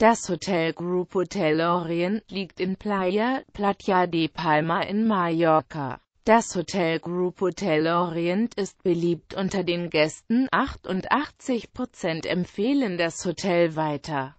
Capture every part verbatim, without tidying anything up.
Das Hotel Grupotel Orient liegt in Playa/Platja de Palma in Mallorca. Das Hotel Grupotel Orient ist beliebt unter den Gästen, achtundachtzig Prozent empfehlen das Hotel weiter.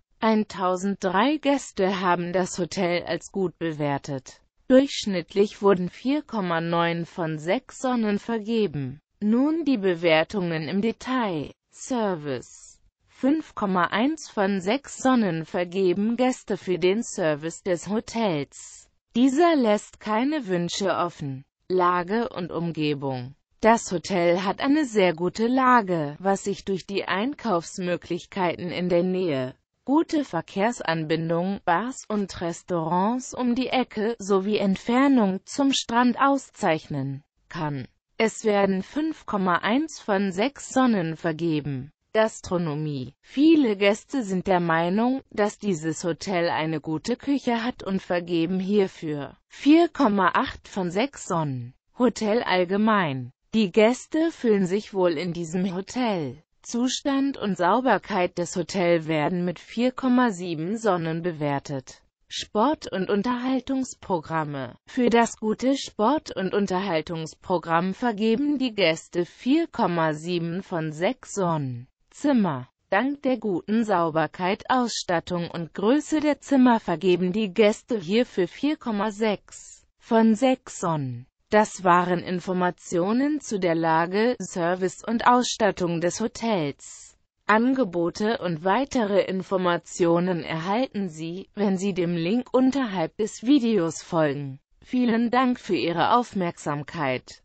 tausenddrei Gäste haben das Hotel als gut bewertet. Durchschnittlich wurden vier Komma neun von sechs Sonnen vergeben. Nun die Bewertungen im Detail. Service: fünf Komma eins von sechs Sonnen vergeben Gäste für den Service des Hotels. Dieser lässt keine Wünsche offen. Lage und Umgebung. Das Hotel hat eine sehr gute Lage, was sich durch die Einkaufsmöglichkeiten in der Nähe, gute Verkehrsanbindung, Bars und Restaurants um die Ecke sowie Entfernung zum Strand auszeichnen kann. Es werden fünf Komma eins von sechs Sonnen vergeben. Gastronomie. Viele Gäste sind der Meinung, dass dieses Hotel eine gute Küche hat und vergeben hierfür vier Komma acht von sechs Sonnen. Hotel allgemein. Die Gäste fühlen sich wohl in diesem Hotel. Zustand und Sauberkeit des Hotels werden mit vier Komma sieben Sonnen bewertet. Sport- und Unterhaltungsprogramme. Für das gute Sport- und Unterhaltungsprogramm vergeben die Gäste vier Komma sieben von sechs Sonnen. Zimmer. Dank der guten Sauberkeit, Ausstattung und Größe der Zimmer vergeben die Gäste hierfür vier Komma sechs von sechs Sonnen. Das waren Informationen zu der Lage, Service und Ausstattung des Hotels. Angebote und weitere Informationen erhalten Sie, wenn Sie dem Link unterhalb des Videos folgen. Vielen Dank für Ihre Aufmerksamkeit.